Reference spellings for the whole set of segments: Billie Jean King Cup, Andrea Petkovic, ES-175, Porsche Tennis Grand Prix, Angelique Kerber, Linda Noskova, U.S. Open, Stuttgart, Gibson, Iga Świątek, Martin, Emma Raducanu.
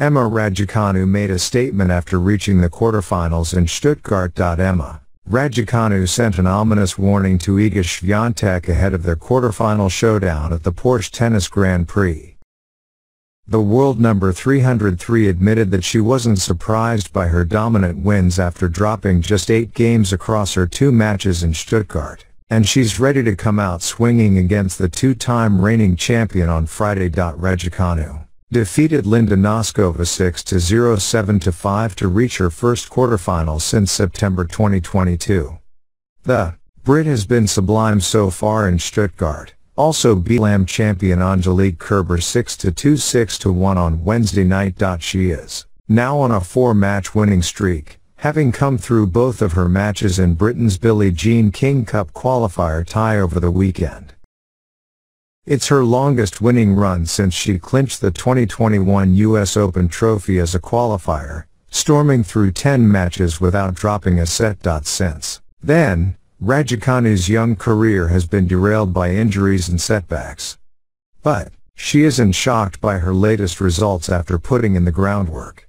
Emma Raducanu made a statement after reaching the quarterfinals in Stuttgart. Emma Raducanu sent an ominous warning to Iga Świątek ahead of their quarterfinal showdown at the Porsche Tennis Grand Prix. The world number 303 admitted that she wasn't surprised by her dominant wins after dropping just 8 games across her 2 matches in Stuttgart, and she's ready to come out swinging against the 2-time reigning champion on Friday. Raducanu defeated Linda Noskova 6-0, 7-5 to reach her first quarterfinal since September 2022. The Brit has been sublime so far in Stuttgart, also beating champion Angelique Kerber 6-2, 6-1 on Wednesday night. She is now on a 4-match winning streak, having come through both of her matches in Britain's Billie Jean King Cup qualifier tie over the weekend. It's her longest winning run since she clinched the 2021 U.S. Open trophy as a qualifier, storming through 10 matches without dropping a set. Since then, Raducanu's young career has been derailed by injuries and setbacks. But she isn't shocked by her latest results after putting in the groundwork.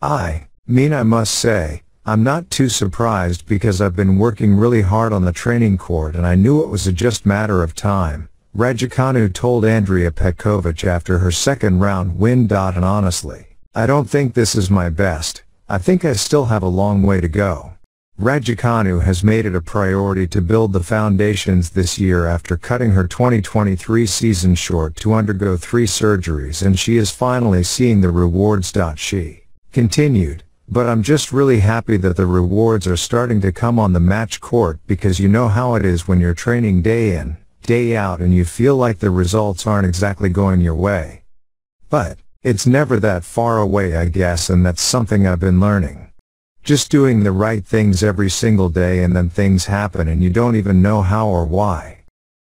I must say, I'm not too surprised because I've been working really hard on the training court and I knew it was just a matter of time," Raducanu told Andrea Petkovic after her second-round win. "And honestly, I don't think this is my best. I think I still have a long way to go." Raducanu has made it a priority to build the foundations this year after cutting her 2023 season short to undergo 3 surgeries, and she is finally seeing the rewards. She continued, "But I'm just really happy that the rewards are starting to come on the match court, because you know how it is when you're training day in, day out and you feel like the results aren't exactly going your way. But it's never that far away, I guess, and that's something I've been learning. Just doing the right things every single day, and then things happen and you don't even know how or why."